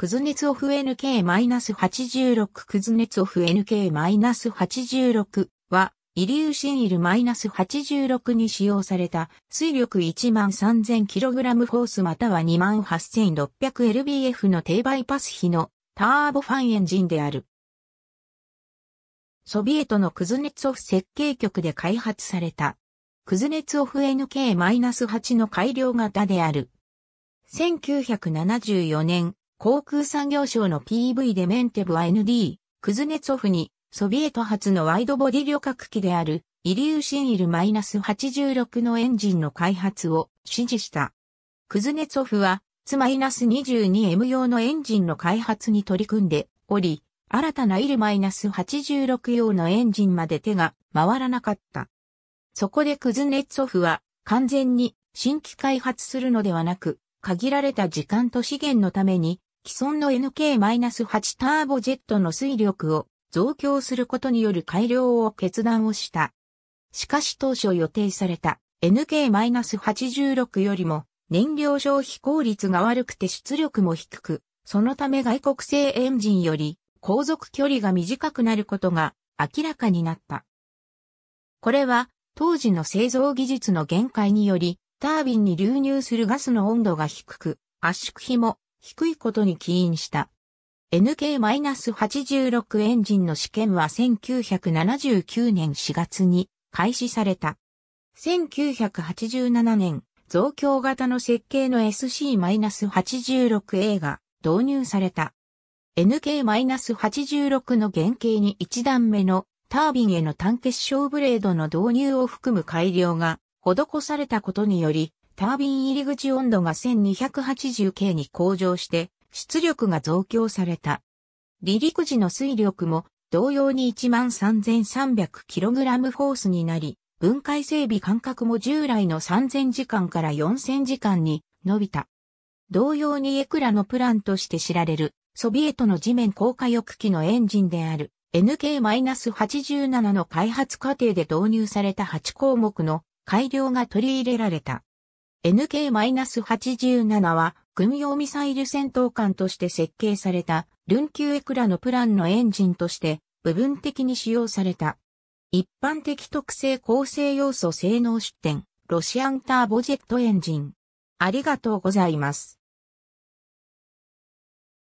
クズネツォフ NK-86 クズネツォフ NK-86 は、イリューシンイル -86 に使用された、推力 13,000kg フォースまたは 28,600lbf の低バイパス比のターボファンエンジンである。ソビエトのクズネツォフ設計局で開発された、クズネツォフ NK-8 の改良型である。1974年、航空産業省の PV でメンテブ ND、クズネツォフに、ソビエト初のワイドボディ旅客機である、イリューシンイル -86 のエンジンの開発を指示した。クズネツォフは、Ц-22M 用のエンジンの開発に取り組んでおり、新たなイル -86 用のエンジンまで手が回らなかった。そこでクズネツォフは、完全に新規開発するのではなく、限られた時間と資源のために、既存の NK-8 ターボジェットの推力を増強することによる改良を決断をした。しかし当初予定された NK-86 よりも燃料消費効率が悪くて出力も低く、そのため外国製エンジンより航続距離が短くなることが明らかになった。これは当時の製造技術の限界により、タービンに流入するガスの温度が低く、圧縮比も低いことに起因した。NK-86 エンジンの試験は1979年4月に開始された。1987年、増強型の設計の SC-86A が導入された。NK-86 の原型に1段目のタービンへの単結晶ブレードの導入を含む改良が施されたことにより、タービン入り口温度が 1280K に向上して、出力が増強された。離陸時の推力も同様に 13,300kg フォースになり、分解整備間隔も従来の3000時間から4000時間に伸びた。同様にエクラのプランとして知られる、ソビエトの地面降下翼機のエンジンである NK-87 の開発過程で導入された8項目の改良が取り入れられた。NK-87 は、軍用ミサイル戦闘艦として設計された、ルンキュエクラのプランのエンジンとして、部分的に使用された。一般的特性構成要素性能出典、ロシアンターボジェットエンジン。ありがとうございます。